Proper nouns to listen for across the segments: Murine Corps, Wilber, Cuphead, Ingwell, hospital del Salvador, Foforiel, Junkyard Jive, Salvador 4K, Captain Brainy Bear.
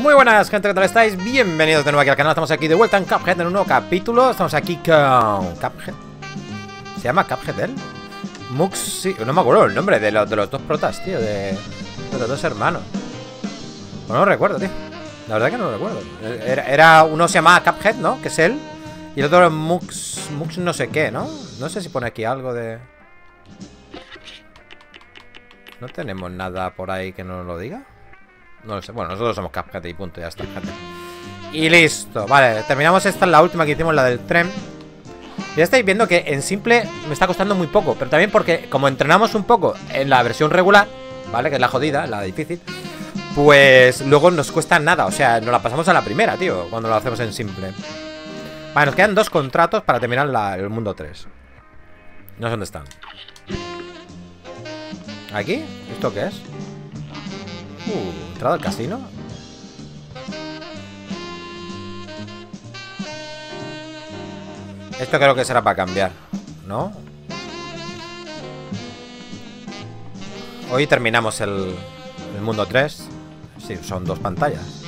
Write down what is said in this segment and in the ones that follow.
Muy buenas, gente, ¿qué tal estáis? Bienvenidos de nuevo aquí al canal, estamos aquí de vuelta en Cuphead en un nuevo capítulo. Estamos aquí con... ¿Cuphead? ¿Se llama Cuphead él? Muxi... No me acuerdo el nombre de los dos protas, tío, de los dos hermanos. Bueno, no lo recuerdo, tío. La verdad que no lo recuerdo. Uno se llamaba Cuphead, ¿no? Que es él. Y el otro es Mux no sé qué, ¿no? No sé si pone aquí algo de... No tenemos nada por ahí que nos lo diga. No lo sé. Bueno, nosotros somos Cuphead y punto, ya está, gente. Y listo, vale, terminamos esta, la última que hicimos, la del tren. Ya estáis viendo que en simple me está costando muy poco, pero también porque como entrenamos un poco en la versión regular, ¿vale? Que es la jodida, la difícil, pues luego nos cuesta nada, o sea, nos la pasamos a la primera, tío, cuando lo hacemos en simple. Vale, nos quedan dos contratos para terminar el mundo 3. No sé dónde están. ¿Aquí? ¿Esto qué es? ¿Entrada al casino? Esto creo que será para cambiar, ¿no? Hoy terminamos el mundo 3. Sí, son dos pantallas.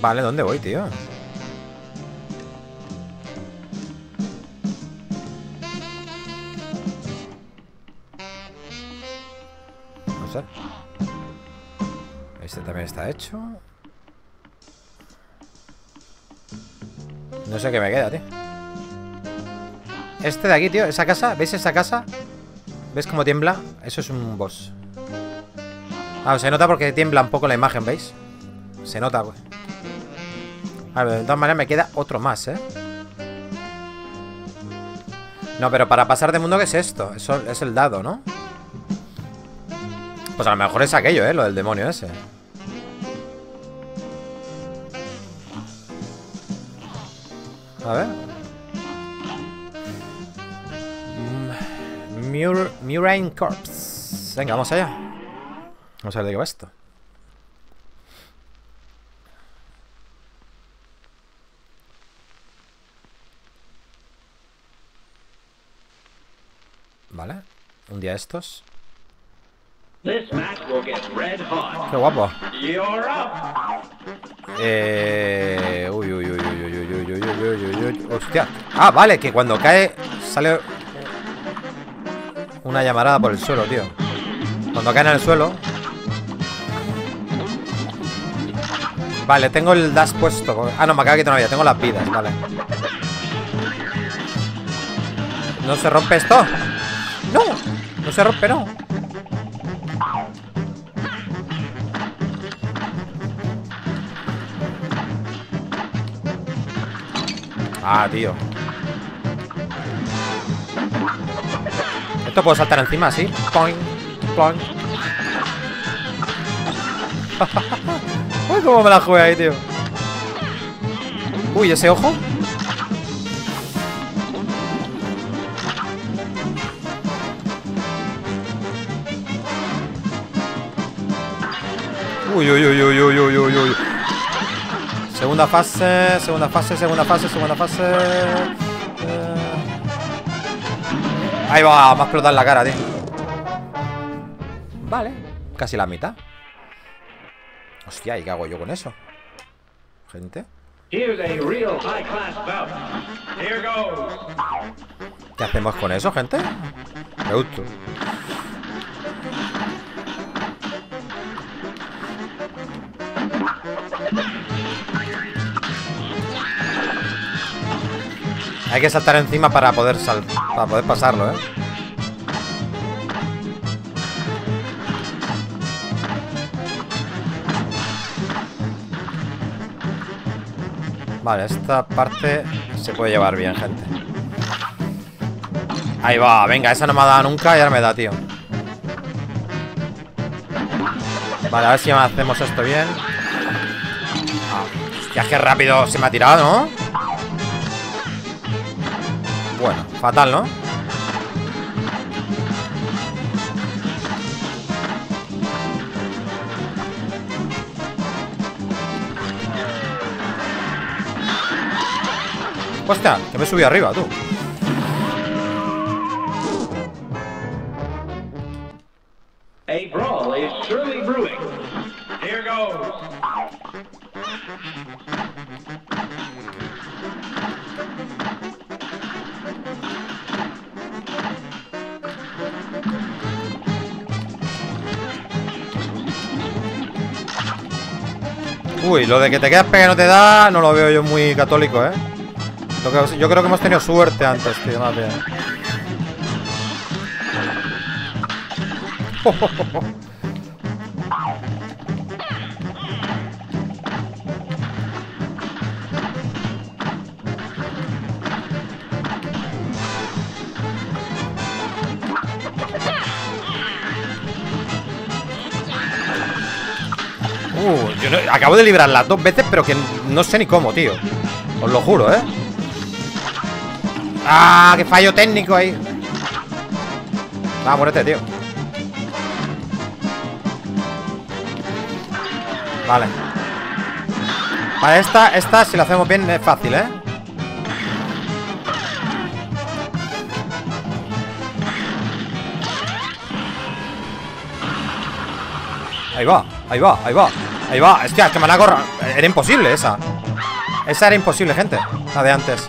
Vale, ¿dónde voy, tío? Este también está hecho. No sé qué me queda, tío. Este de aquí, tío, esa casa, ¿veis esa casa? ¿Ves cómo tiembla? Eso es un boss. Ah, se nota porque tiembla un poco la imagen, ¿veis? Se nota, güey. A ver, de todas maneras me queda otro más, ¿eh? No, pero para pasar de mundo, ¿qué es esto? Eso es el dado, ¿no? Pues a lo mejor es aquello, lo del demonio ese. A ver. Murine Corps. Venga, vamos allá. Vamos a ver de qué va esto. Vale. Un día estos. Qué guapo. Uy, uy, uy, uy, uy, uy, uy, uy, uy, uy. Hostia. Ah, vale, que cuando cae sale una llamarada por el suelo, tío. Cuando cae en el suelo. Vale, tengo el dash puesto. Ah, no, me acaba de quitar una vida. Tengo las vidas, vale. ¿No se rompe esto? No, no se rompe, no. Ah, tío. Esto puedo saltar encima, ¿sí? Poing, poing. Uy, cómo me la jugué ahí, tío. Uy, ese ojo. Uy, uy, uy, uy, uy, uy, uy, uy. Segunda fase, segunda fase, segunda fase, segunda fase. Ahí va, me va a explotar la cara, tío. Vale, casi la mitad. Hostia, ¿y qué hago yo con eso? Gente. ¿Qué hacemos con eso, gente? Producto. Hay que saltar encima para poder pasarlo, ¿eh? Vale, esta parte se puede llevar bien, gente. Ahí va, venga, esa no me ha dado nunca y ahora me da, tío. Vale, a ver si hacemos esto bien. Ya que rápido se me ha tirado, ¿no? Bueno, fatal, ¿no? Hostia, que me subí arriba, tú. A brawl is truly brewing. Here goes. Uy, lo de que te quedas pegado no te da, no lo veo yo muy católico, ¿eh? Yo creo que hemos tenido suerte antes, tío, más bien. Yo no, acabo de librarlas dos veces, pero que no sé ni cómo, tío. Os lo juro, ¿eh? ¡Ah! ¡Qué fallo técnico ahí! Va, muérete, tío. Vale. Vale, esta si la hacemos bien es fácil, ¿eh? Ahí va, ahí va, ahí va. Ahí va, es que me la corra. Era imposible esa. Esa era imposible, gente. La de antes.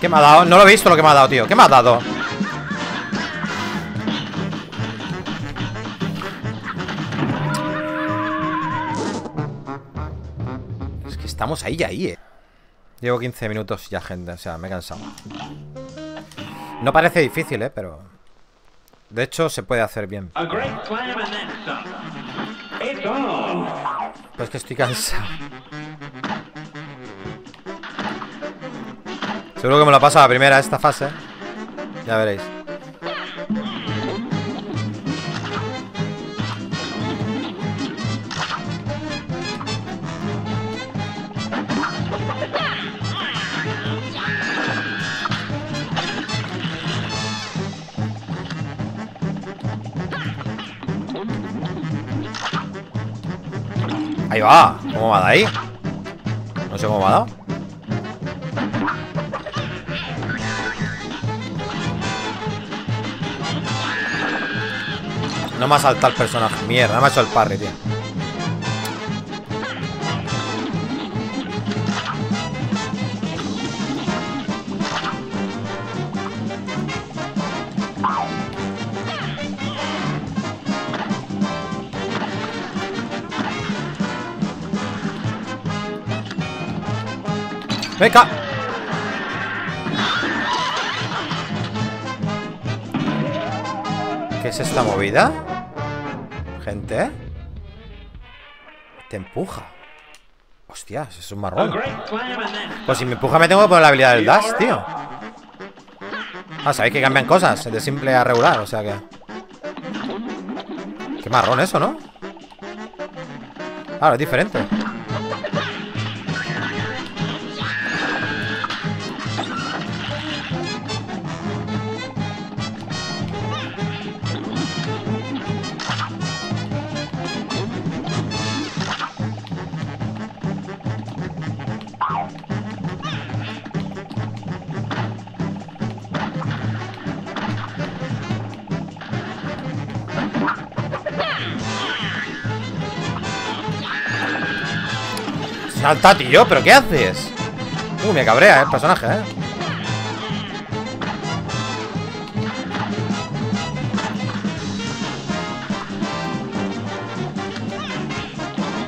¿Qué me ha dado? No lo he visto lo que me ha dado, tío. ¿Qué me ha dado? Es que estamos ahí, eh. Llevo 15 minutos ya, gente. O sea, me he cansado. No parece difícil, pero... De hecho, se puede hacer bien. Pero es que estoy cansado. Seguro que me lo paso a la primera esta fase. Ya veréis. Ahí va. ¿Cómo me ha dado ahí? No sé cómo me ha dado. No me ha saltado el personaje. Mierda, no me ha hecho el parry, tío. ¡Venga! ¿Qué es esta movida? Gente, ¿eh? Te empuja. Hostias, es un marrón. Pues si me empuja me tengo que poner la habilidad del dash, tío. Ah, sabéis que cambian cosas de simple a regular, o sea que... Qué marrón eso, ¿no? Claro, es diferente. Salta, tío, ¿pero qué haces? Me cabrea el personaje, ¿eh?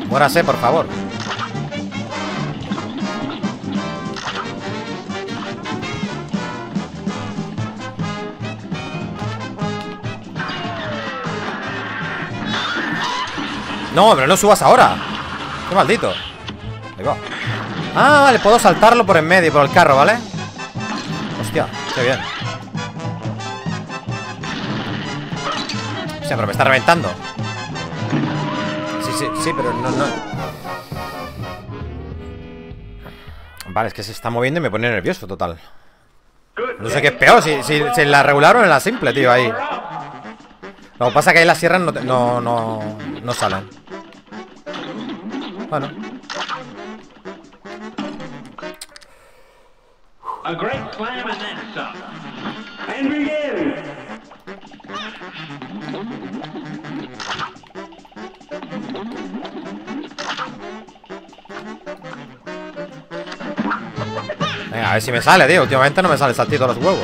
Muérase, por favor. No, pero no subas ahora. Qué maldito. Ah, vale, puedo saltarlo por en medio, por el carro, ¿vale? Hostia, qué bien. O sea, pero me está reventando. Sí, pero no. Vale, es que se está moviendo y me pone nervioso, total. No sé qué es peor, si en la regular o en la simple, tío, ahí. Lo que pasa es que ahí las sierras no salen. Bueno. A great clam and then some. And begin. Venga, a ver si me sale, tío. Últimamente no me sale saltito los huevos.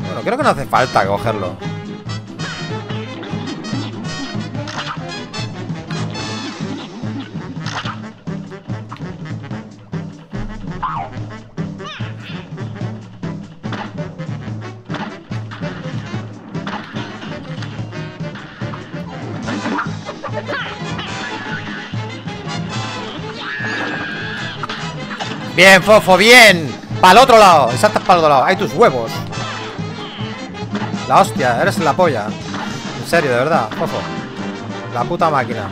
Bueno, creo que no hace falta cogerlo. Bien, Fofo, bien. Para el otro lado, exacto, para el otro lado. Hay tus huevos. La hostia, eres la polla. En serio, de verdad, Fofo. La puta máquina.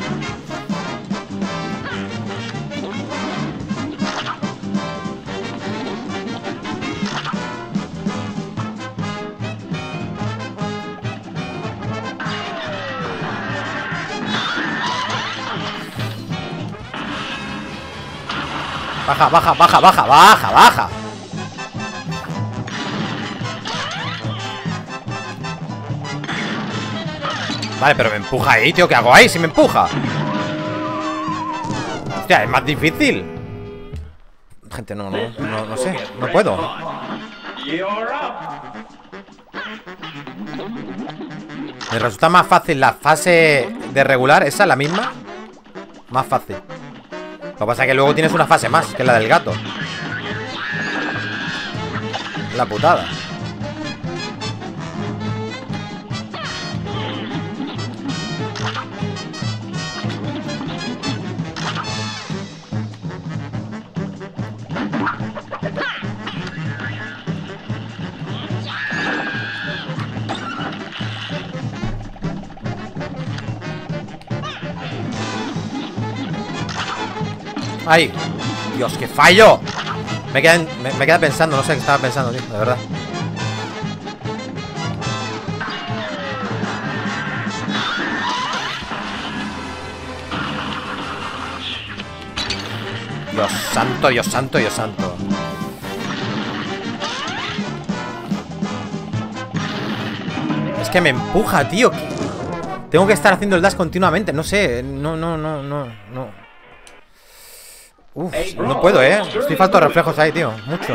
Baja, baja, baja, baja, baja, baja. Vale, pero me empuja ahí, tío. ¿Qué hago ahí si me empuja? Hostia, es más difícil. Gente, no sé. No puedo. Me resulta más fácil la fase de regular. Esa, la misma. Más fácil. Lo que pasa es que luego tienes una fase más, que es la del gato. La putada. ¡Ay! ¡Dios, qué fallo! Me queda pensando, no sé qué estaba pensando, tío, de verdad. Dios santo, Dios santo, Dios santo. Es que me empuja, tío. Tengo que estar haciendo el dash continuamente, no sé. No. Uf, no puedo, Estoy falto de reflejos ahí, tío. Mucho.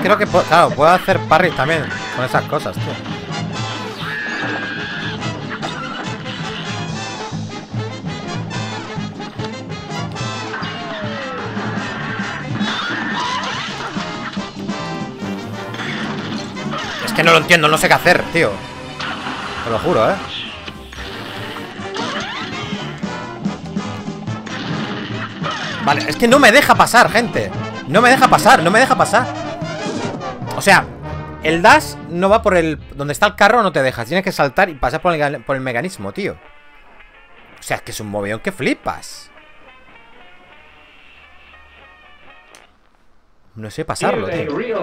Creo que puedo, claro, puedo hacer parry también con esas cosas, tío. Es que no lo entiendo, no sé qué hacer, tío. Te lo juro, Vale, es que no me deja pasar, gente. No me deja pasar. O sea, el dash no va por el... Donde está el carro no te dejas. Tienes que saltar y pasar por el mecanismo, tío. O sea, es que es un movión que flipas. No sé pasarlo, tío.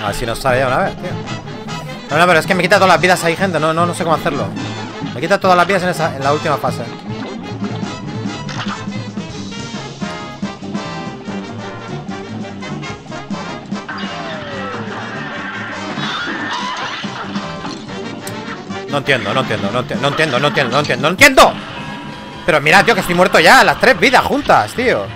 A ver si nos sale ya una vez, tío. No, pero es que me quita todas las vidas ahí, gente. No sé cómo hacerlo. Me quita todas las vidas en la última fase. No entiendo. Pero mira, tío, que estoy muerto ya. Las tres vidas juntas, tío.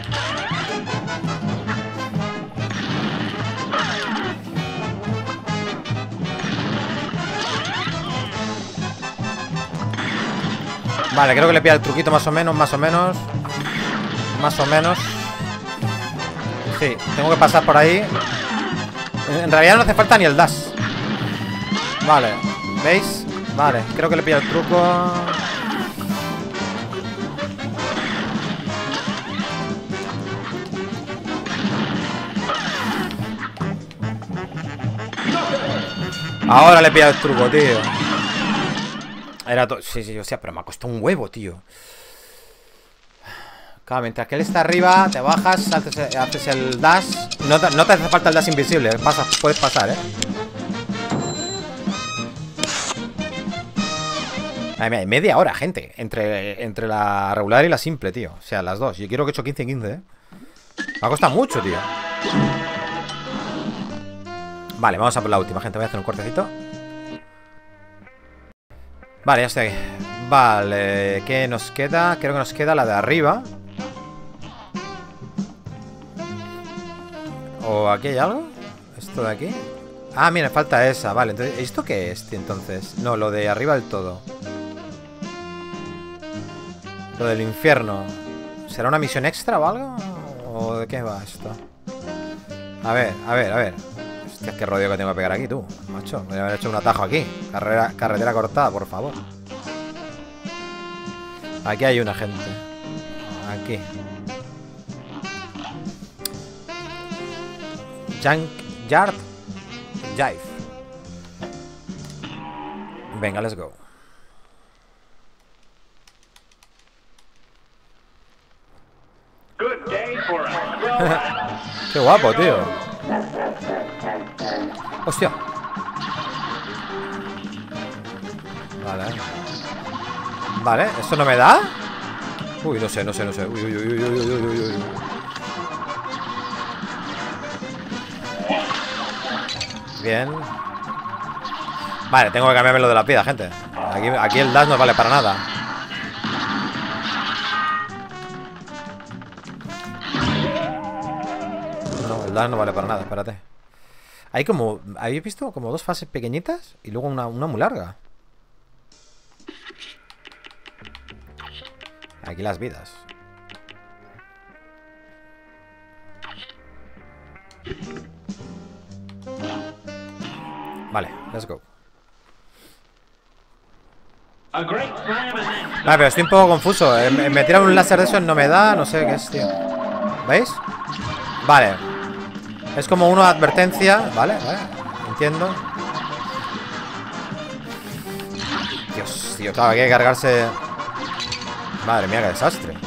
Vale, creo que le pilla el truquito más o menos. Sí, tengo que pasar por ahí. En realidad no hace falta ni el dash. Vale, ¿veis? Vale, creo que le pilla el truco. Ahora le pilla el truco, tío. Era todo. Sí, o sea, pero me ha costado un huevo, tío. Claro, mientras que él está arriba, te bajas, haces el dash. No te hace falta el dash invisible, puedes pasar, ¿eh? Ay, mira, hay media hora, gente. Entre la regular y la simple, tío. O sea, las dos. Yo quiero que he hecho 15-15, ¿eh? Me ha costado mucho, tío. Vale, vamos a por la última, gente. Voy a hacer un cortecito. Vale, ya estoy aquí. Vale, ¿qué nos queda? Creo que nos queda la de arriba. ¿O aquí hay algo? ¿Esto de aquí? Ah, mira, falta esa. Vale, entonces, ¿esto qué es, entonces? No, lo de arriba del todo. Lo del infierno. ¿Será una misión extra o algo? ¿O de qué va esto? A ver. Es que rodeo que tengo que pegar aquí, tú, macho. Me voy a haber hecho un atajo aquí. Carretera cortada, por favor. Aquí hay una, gente. Aquí. Junkyard Jive. Venga, let's go. Qué guapo, tío. Hostia. Vale, ¿esto no me da? Uy, no sé. Uy. Bien. Vale, tengo que cambiarme lo de la piedra, gente. Aquí el dash no vale para nada. No, el dash no vale para nada, espérate. Hay como... ¿Habéis visto? Como dos fases pequeñitas y luego una muy larga. Aquí las vidas. Vale, let's go. Vale, pero estoy un poco confuso. Me tiran un láser de esos, no me da, no sé qué es, tío. ¿Veis? Vale. Es como una advertencia. Vale, entiendo. Dios, tío, claro, aquí hay que cargarse. Madre mía, qué desastre.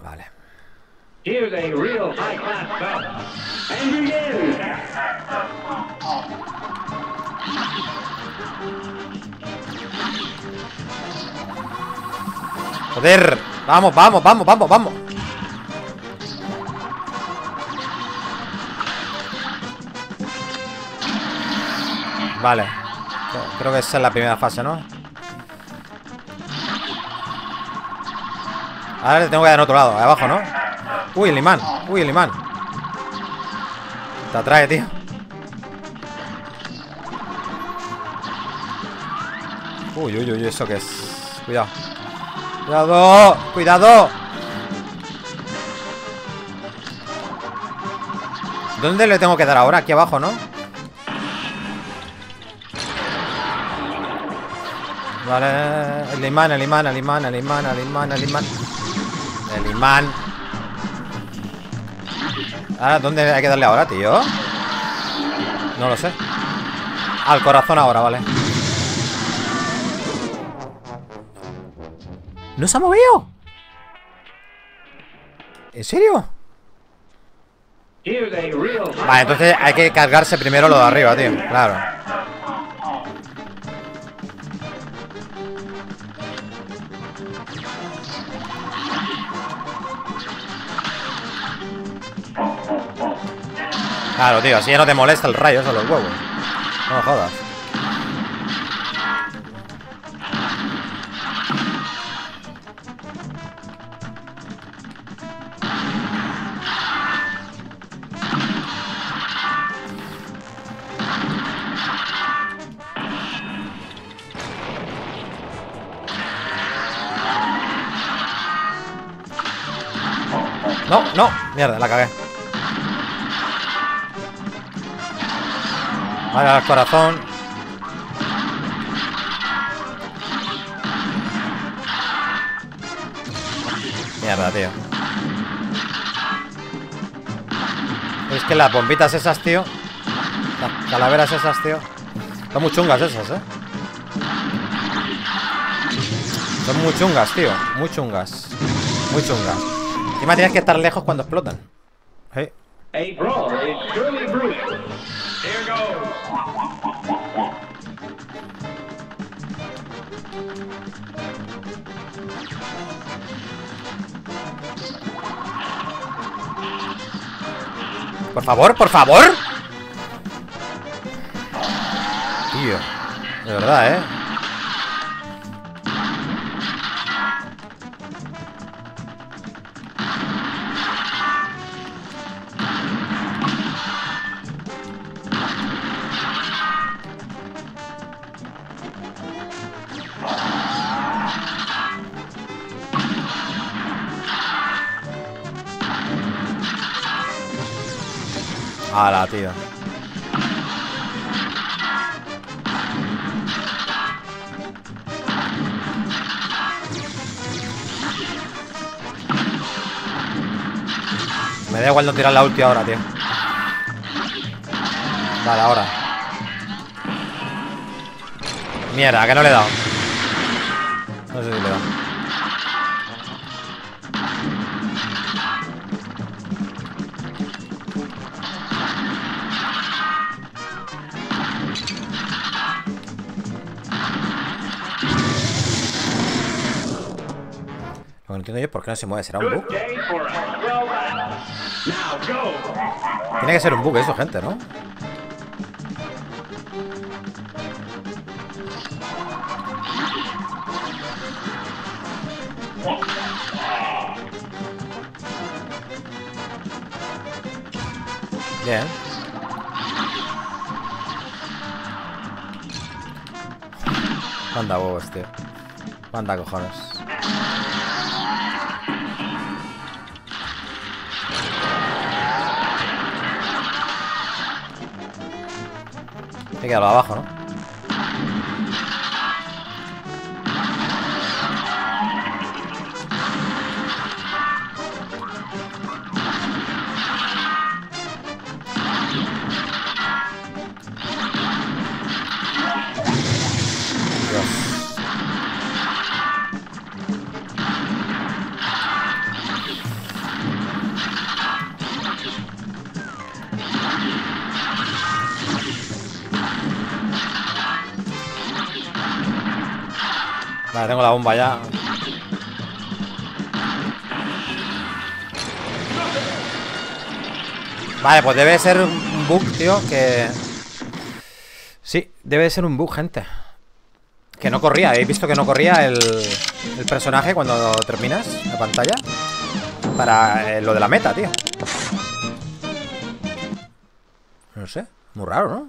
Vale. Joder, vamos. Vale, creo que esa es la primera fase, ¿no? Ahora le tengo que dar en otro lado, ahí abajo, ¿no? Uy, el imán. Te atrae, tío. Uy, ¿eso qué es? Cuidado. ¿Dónde le tengo que dar ahora? Aquí abajo, ¿no? Vale, el imán. ¿Ahora dónde hay que darle ahora, tío? No lo sé. Al corazón ahora, vale. ¡No se ha movido! ¿En serio? Vale, entonces hay que cargarse primero lo de arriba, tío. Claro. Claro, tío, así ya no te molesta el rayo, eso, los huevos. No me jodas. No, no, mierda, la cagué. Vale, el corazón. Mierda, tío. Es que las bombitas esas, tío. Las calaveras esas, tío. Son muy chungas esas, Son muy chungas, tío. Muy chungas. Muy chungas. Encima tienes que estar lejos cuando explotan. Hey. Hey, bro, it's really brutal. Here goes. Por favor, por favor. Tío, de verdad, Ala, tío. Me da igual no tirar la ulti ahora, tío. Vale, ahora. Mierda, que no le he dado. No sé si le he dado. No entiendo yo por qué no se mueve, ¿será un bug? Tiene que ser un bug eso, gente, ¿no? Bien. Manda huevos, tío. Manda cojones. Hay que darlo abajo, ¿no? Vale, tengo la bomba ya. Vale, pues debe ser un bug, tío, que... Sí, debe ser un bug, gente. Que no corría, ¿habéis visto que no corría el personaje cuando terminas la pantalla? Para lo de la meta, tío. No sé, muy raro, ¿no?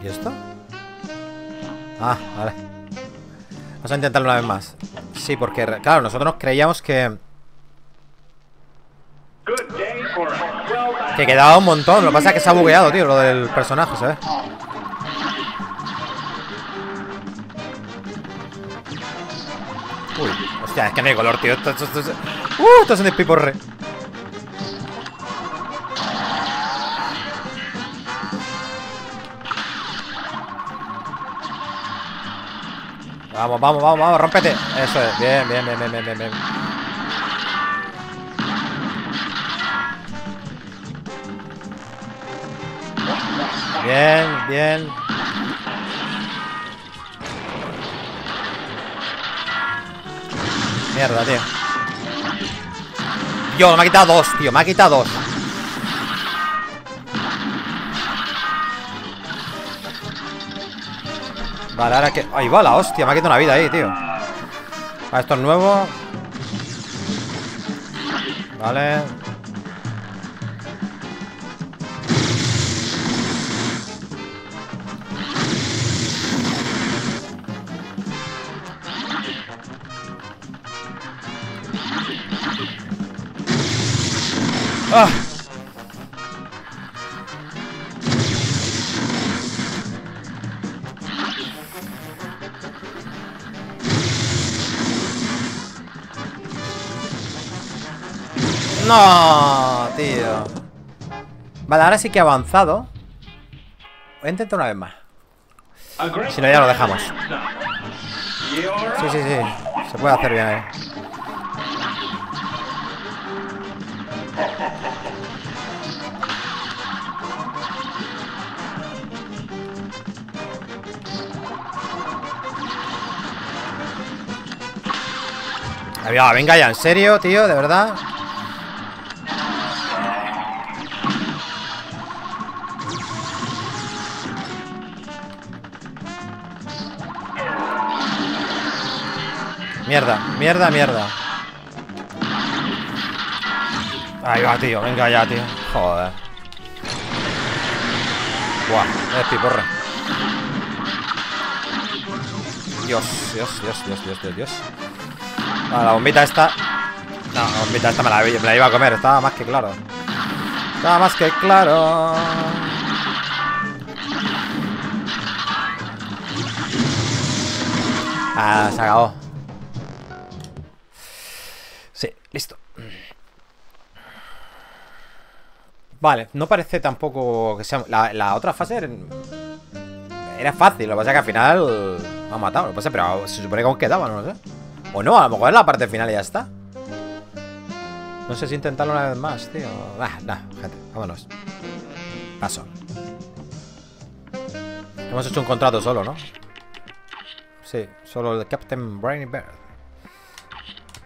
¿Y esto? Ah, vale. Vamos a intentarlo una vez más. Sí, porque, claro, nosotros creíamos que... Que quedaba un montón. Lo que pasa es que se ha bugueado, tío, lo del personaje, ¿sabes? Uy, hostia, es que no hay color, tío. Esto es un despiporre. Vamos, vamos, vamos, vamos, rompete. Eso es, bien, bien, bien, bien, bien, bien. Bien, bien. Mierda, tío. Dios, me ha quitado dos, tío. Me ha quitado dos. Vale, ahora que... Ahí va la hostia. Me ha quitado una vida ahí, tío. Vale, esto es nuevo. Vale. ¡Ah! No, tío. Vale, ahora sí que he avanzado. Voy a intentar una vez más. Si no, ya lo dejamos. Sí, sí, sí. Se puede hacer bien ahí. Venga ya, en serio, tío, de verdad. Mierda, mierda, mierda. Ahí va, tío, venga ya, tío. Joder. Buah, piporra. Dios, Dios, Dios, Dios, Dios, Dios, Dios. Ah, la bombita esta. No, la bombita esta me la iba a comer. Estaba más que claro. Estaba más que claro. Ah, se acabó. Sí, listo. Vale, no parece tampoco que sea... La otra fase era fácil. Lo que pasa es que al final me han matado. Lo que pasa, pero se supone que aún quedaba, no lo sé. O no, a lo mejor es la parte final y ya está. No sé si intentarlo una vez más, tío. Nah, gente, vámonos. Paso. Hemos hecho un contrato solo, ¿no? Sí, solo el de Captain Brainy Bear.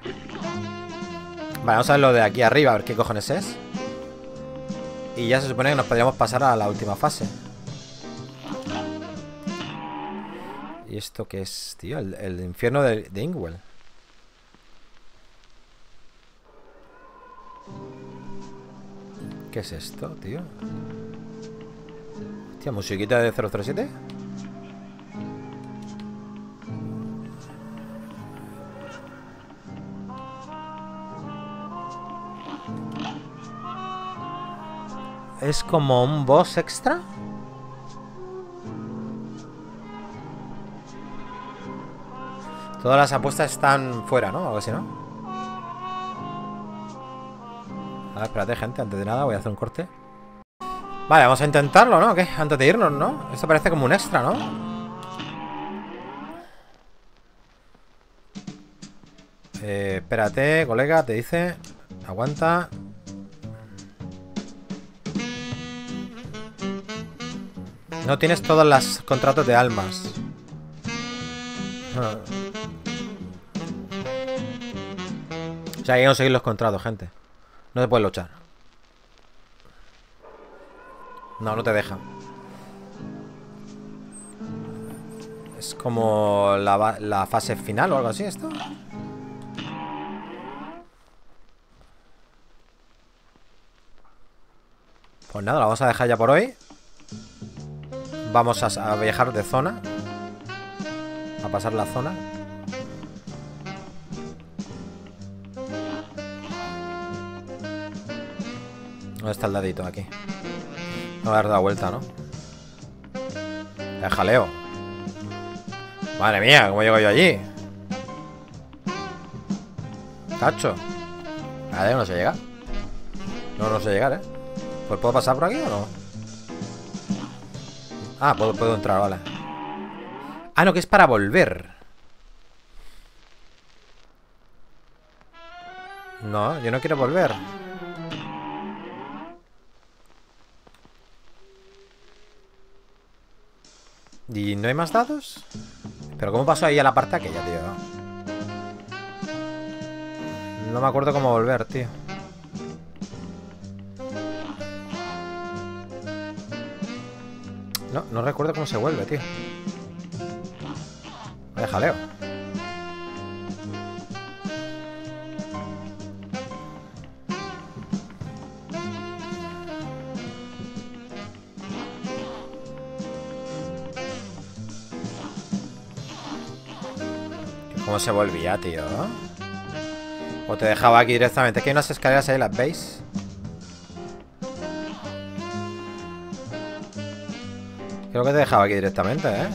Vale, vamos a ver lo de aquí arriba, a ver qué cojones es. Y ya se supone que nos podríamos pasar a la última fase. ¿Y esto qué es, tío? El infierno de Ingwell. ¿Qué es esto, tío? Hostia, musiquita de 007. ¿Es como un boss extra? Todas las apuestas están fuera, ¿no? O algo así, ¿no? A ver, espérate, gente. Antes de nada voy a hacer un corte. Vale, vamos a intentarlo, ¿no? ¿Qué? Antes de irnos, ¿no? Esto parece como un extra, ¿no? Espérate, colega, te dice. Aguanta. No tienes todos los contratos de almas. O sea, hay que conseguir los contratos, gente. No te puedes luchar. No, no te deja. Es como la fase final o algo así, esto. Pues nada, la vamos a dejar ya por hoy. Vamos a viajar de zona. A pasar la zona. ¿Dónde está el dadito? Aquí. No voy a dar la vuelta, ¿no? El jaleo. Madre mía, ¿cómo llego yo allí? Cacho. Vale, no sé llegar. No sé llegar, ¿eh? Pues ¿puedo pasar por aquí o no? Ah, puedo entrar, vale. Ah, no, que es para volver. No, yo no quiero volver. ¿Y no hay más datos? ¿Pero cómo pasó ahí a la parte aquella, tío? No me acuerdo cómo volver, tío. No recuerdo cómo se vuelve, tío. Vaya jaleo. ¿Cómo se volvía, tío? O te dejaba aquí directamente. Aquí hay unas escaleras ahí, ¿las veis? Creo que te dejaba aquí directamente, ¿eh?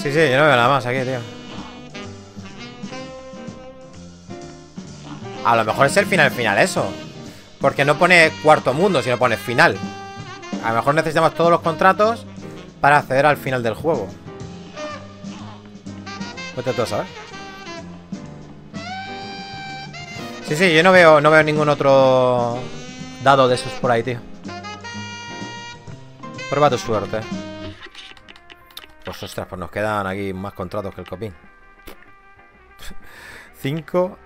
Sí, yo no veo nada más aquí, tío. A lo mejor es el final eso. Porque no pone cuarto mundo, sino pone final. A lo mejor necesitamos todos los contratos para acceder al final del juego. Vete tú a saber. Sí, yo no veo ningún otro dado de esos por ahí, tío. Prueba tu suerte. Pues ostras, pues nos quedan aquí más contratos que el copín. 5,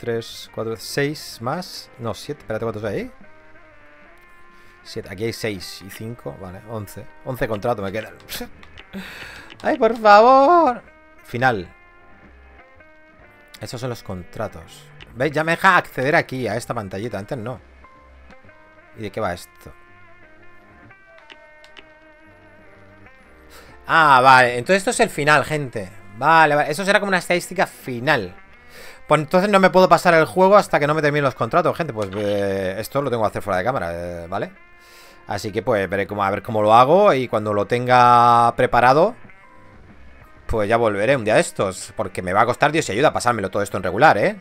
3, 4, 6 más. No, 7. Espérate, ¿cuántos hay ahí? 7. Aquí hay 6 y 5. Vale, 11. 11 contratos me quedan. ¡Ay, por favor! Final. Esos son los contratos. ¿Veis? Ya me deja acceder aquí a esta pantallita. Antes no. ¿Y de qué va esto? Ah, vale. Entonces esto es el final, gente. Vale. Eso será como una estadística final. Pues entonces no me puedo pasar el juego hasta que no me terminen los contratos, gente. Pues esto lo tengo que hacer fuera de cámara, ¿vale? Así que pues veré cómo, a ver cómo lo hago. Y cuando lo tenga preparado, pues ya volveré un día de estos. Porque me va a costar, Dios y ayuda, pasármelo todo esto en regular, ¿eh?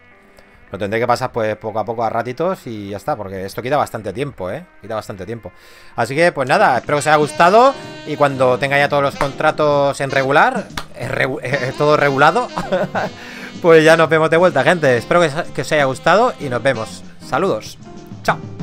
Lo tendré que pasar pues poco a poco a ratitos y ya está, porque esto quita bastante tiempo, ¿eh? Quita bastante tiempo. Así que, pues nada, espero que os haya gustado y cuando tenga ya todos los contratos en regular, todo regulado, pues ya nos vemos de vuelta, gente. Espero que os haya gustado y nos vemos. Saludos. Chao.